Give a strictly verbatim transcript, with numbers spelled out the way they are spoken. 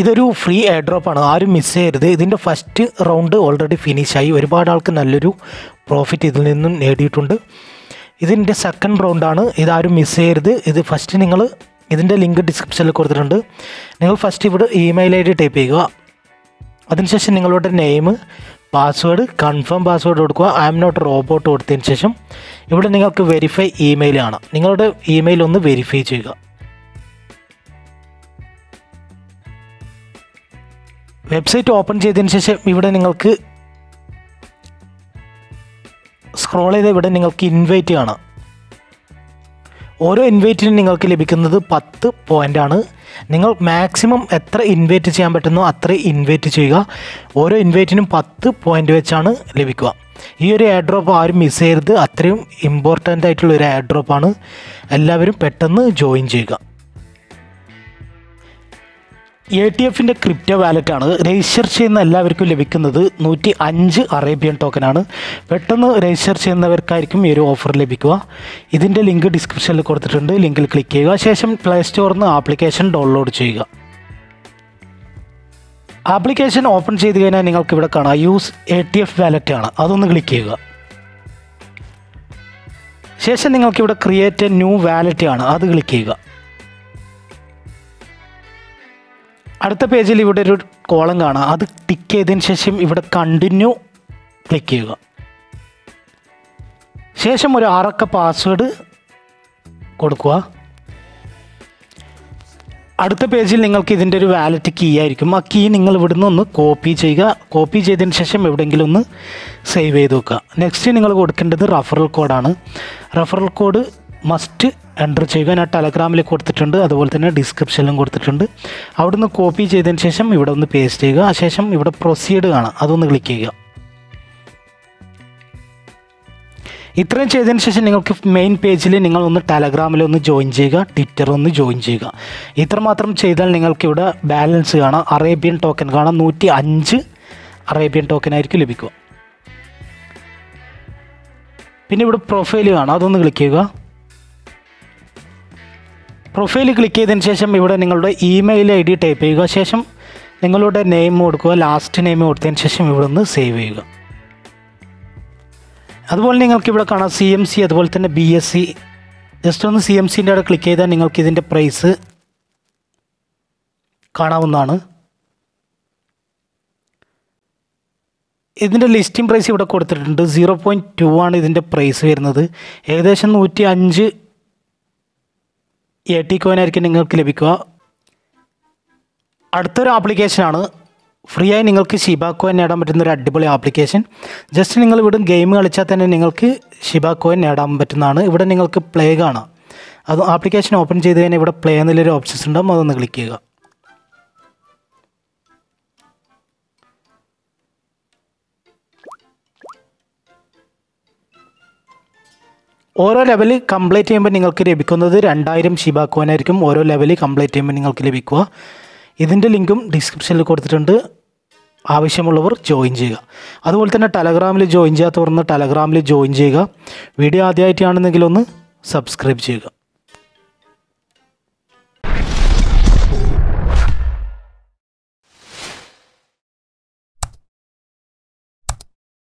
ഇതൊരു free air ഡ്രോപ്പാണ്, ആരും miss ചെയ്യരുത്. ഇതിൻ്റെ ഫസ്റ്റ് റൗണ്ട് ഓൾറെഡി ഫിനിഷായി, ഒരുപാട് ആൾക്ക് നല്ലൊരു പ്രോഫിറ്റ് ഇതിൽ നിന്നും നേടിയിട്ടുണ്ട്. ഇതിൻ്റെ സെക്കൻഡ് റൗണ്ടാണ്, ഇതാരും മിസ് ചെയ്യരുത്. ഇത് ഫസ്റ്റ് നിങ്ങൾ ഇതിൻ്റെ ലിങ്ക് ഡിസ്ക്രിപ്ഷനിൽ കൊടുത്തിട്ടുണ്ട്. നിങ്ങൾ ഫസ്റ്റ് ഇവിടെ ഇമെയിൽ ഐ ഡി ടൈപ്പ് ചെയ്യുക, അതിനുശേഷം നിങ്ങളുടെ നെയിം, പാസ്വേഡ്, കൺഫേം പാസ്വേഡ് കൊടുക്കുക. ഐ എം നോട്ട് റോബോട്ട് കൊടുത്തതിന് ശേഷം ഇവിടെ നിങ്ങൾക്ക് വെരിഫൈ ഇമെയിലാണ്, നിങ്ങളുടെ ഇമെയിൽ ഒന്ന് വെരിഫൈ ചെയ്യുക. വെബ്സൈറ്റ് ഓപ്പൺ ചെയ്തതിന് ശേഷം ഇവിടെ നിങ്ങൾക്ക് സ്ക്രോൾ ചെയ്ത് ഇവിടെ നിങ്ങൾക്ക് ഇൻവൈറ്റ് കാണാം. ഓരോ ഇൻവൈറ്റിനും നിങ്ങൾക്ക് ലഭിക്കുന്നത് പത്ത് പോയിൻ്റാണ്. നിങ്ങൾ മാക്സിമം എത്ര ഇൻവൈറ്റ് ചെയ്യാൻ പറ്റുന്നോ അത്ര ഇൻവൈറ്റ് ചെയ്യുക. ഓരോ ഇൻവൈറ്റിനും പത്ത് പോയിൻ്റ് വെച്ചാണ് ലഭിക്കുക. ഈ ഒരു എയർ ഡ്രോപ്പ് ആരും മിസ് ചെയ്യരുത്, അത്രയും ഇമ്പോർട്ടൻ്റ് ആയിട്ടുള്ള ഒരു എയർ ഡ്രോപ്പാണ്. എല്ലാവരും പെട്ടെന്ന് ജോയിൻ ചെയ്യുക. എ ടി എഫിൻ്റെ ക്രിപ്റ്റോ വാലറ്റാണ്. രജിസ്റ്റർ ചെയ്യുന്ന എല്ലാവർക്കും ലഭിക്കുന്നത് നൂറ്റി അഞ്ച് അറേബ്യൻ ടോക്കനാണ്. പെട്ടെന്ന് രജിസ്റ്റർ ചെയ്യുന്നവർക്കായിരിക്കും ഈ ഒരു ഓഫർ ലഭിക്കുക. ഇതിൻ്റെ ലിങ്ക് ഡിസ്ക്രിപ്ഷനിൽ കൊടുത്തിട്ടുണ്ട്, ലിങ്കിൽ ക്ലിക്ക് ചെയ്യുക. ശേഷം പ്ലേ സ്റ്റോറിൽ നിന്ന് ആപ്ലിക്കേഷൻ ഡൗൺലോഡ് ചെയ്യുക. ആപ്ലിക്കേഷൻ ഓപ്പൺ ചെയ്ത് കഴിഞ്ഞാൽ നിങ്ങൾക്ക് ഇവിടെ കാണാം use A T F wallet ആണ്, അതൊന്ന് ക്ലിക്ക് ചെയ്യുക. ശേഷം നിങ്ങൾക്കിവിടെ ക്രിയേറ്റ് എ ന്യൂ വാലറ്റ് ആണ്, അത് ക്ലിക്ക് ചെയ്യുക. അടുത്ത പേജിൽ ഇവിടെ ഒരു കോളം കാണാം, അത് ടിക്ക് ചെയ്തതിന് ശേഷം ഇവിടെ കണ്ടിന്യൂ ക്ലിക്ക് ചെയ്യുക. ശേഷം ഒരു ആറക്ക പാസ്വേഡ് കൊടുക്കുക. അടുത്ത പേജിൽ നിങ്ങൾക്ക് ഇതിൻ്റെ ഒരു വാലറ്റ് കീ ആയിരിക്കും, ആ കീ നിങ്ങൾ ഇവിടുന്ന് ഒന്ന് കോപ്പി ചെയ്യുക. കോപ്പി ചെയ്തതിന് ശേഷം എവിടെയെങ്കിലും ഒന്ന് സേവ് ചെയ്ത് വെക്കുക. നെക്സ്റ്റ് നിങ്ങൾ കൊടുക്കേണ്ടത് റഫറൽ കോഡാണ്. റഫറൽ കോഡ് മസ്റ്റ് എൻ്റർ ചെയ്യുക. ഞാൻ ടെലഗ്രാമിൽ കൊടുത്തിട്ടുണ്ട്, അതുപോലെ തന്നെ ഡിസ്ക്രിപ്ഷനിലും കൊടുത്തിട്ടുണ്ട്. അവിടുന്ന് കോപ്പി ചെയ്തതിന് ശേഷം ഇവിടെ ഒന്ന് പേസ്റ്റ് ചെയ്യുക. ആ ശേഷം ഇവിടെ പ്രൊസീഡ് കാണാം, അതൊന്ന് ക്ലിക്ക് ചെയ്യുക. ഇത്രയും ചെയ്തതിന് ശേഷം നിങ്ങൾക്ക് മെയിൻ പേജിൽ നിങ്ങളൊന്ന് ടെലഗ്രാമിലൊന്ന് ജോയിൻ ചെയ്യുക, ട്വിറ്ററൊന്ന് ജോയിൻ ചെയ്യുക. ഇത്രമാത്രം ചെയ്താൽ നിങ്ങൾക്കിവിടെ ബാലൻസ് കാണാം, അറേബ്യൻ ടോക്കൻ കാണാം. നൂറ്റി അഞ്ച് അറേബ്യൻ ടോക്കനായിരിക്കും ലഭിക്കുക. പിന്നെ ഇവിടെ പ്രൊഫൈൽ കാണാം, അതൊന്ന് ക്ലിക്ക് ചെയ്യുക. പ്രൊഫൈൽ ക്ലിക്ക് ചെയ്തതിന് ശേഷം ഇവിടെ നിങ്ങളുടെ ഇമെയിൽ ഐ ഡി ടൈപ്പ് ചെയ്യുക. ശേഷം നിങ്ങളുടെ നെയിം കൊടുക്കുക, ലാസ്റ്റ് നെയിം കൊടുത്തതിന് ശേഷം ഇവിടെ നിന്ന് സേവ് ചെയ്യുക. അതുപോലെ നിങ്ങൾക്കിവിടെ കാണാം സി എം സി, അതുപോലെ തന്നെ ബി എസ് സി. ജസ്റ്റ് ഒന്ന് സി എം സിൻ്റെ അവിടെ ക്ലിക്ക് ചെയ്താൽ നിങ്ങൾക്ക് ഇതിൻ്റെ പ്രൈസ് കാണാവുന്നതാണ്. ഇതിൻ്റെ ലിസ്റ്റിംഗ് പ്രൈസ് ഇവിടെ കൊടുത്തിട്ടുണ്ട്, സീറോ പോയിൻറ്റ് ടു ആണ് ഇതിൻ്റെ പ്രൈസ് വരുന്നത്. ഏകദേശം നൂറ്റി അഞ്ച് എ ടി കോയിനായിരിക്കും നിങ്ങൾക്ക് ലഭിക്കുക. അടുത്തൊരു ആപ്ലിക്കേഷനാണ്, ഫ്രീ ആയി നിങ്ങൾക്ക് ഷിബ കോയിൻ നേടാൻ പറ്റുന്ന ഒരു അടിപൊളി ആപ്ലിക്കേഷൻ. ജസ്റ്റ് നിങ്ങൾ ഇവിടെ ഗെയിം കളിച്ചാൽ തന്നെ നിങ്ങൾക്ക് ഷിബ കോയിൻ നേടാൻ പറ്റുന്നതാണ്. ഇവിടെ നിങ്ങൾക്ക് പ്ലേ കാണാം, അത് ആപ്ലിക്കേഷൻ ഓപ്പൺ ചെയ്ത് കഴിഞ്ഞാൽ ഇവിടെ പ്ലേ എന്നുള്ളൊരു ഓപ്ഷൻസ് ഉണ്ടാകും, അതൊന്ന് ക്ലിക്ക് ചെയ്യുക. ഓരോ ലെവൽ കംപ്ലീറ്റ് ചെയ്യുമ്പോൾ നിങ്ങൾക്ക് ലഭിക്കുന്നത് രണ്ടായിരം ഷിബ കോയിൻ ആയിരിക്കും. ഓരോ ലെവൽ കംപ്ലീറ്റ് ചെയ്യുമ്പോൾ നിങ്ങൾക്ക് ലഭിക്കുക. ഇതിൻ്റെ ലിങ്കും ഡിസ്ക്രിപ്ഷനിൽ കൊടുത്തിട്ടുണ്ട്, ആവശ്യമുള്ളവർ ജോയിൻ ചെയ്യുക. അതുപോലെ തന്നെ ടെലഗ്രാമിൽ ജോയിൻ ചെയ്യാത്തവർ ഒന്ന് ടെലഗ്രാമിൽ ജോയിൻ ചെയ്യുക. വീഡിയോ ആദ്യമായിട്ടാണെന്നെങ്കിലൊന്ന് സബ്സ്ക്രൈബ് ചെയ്യുക.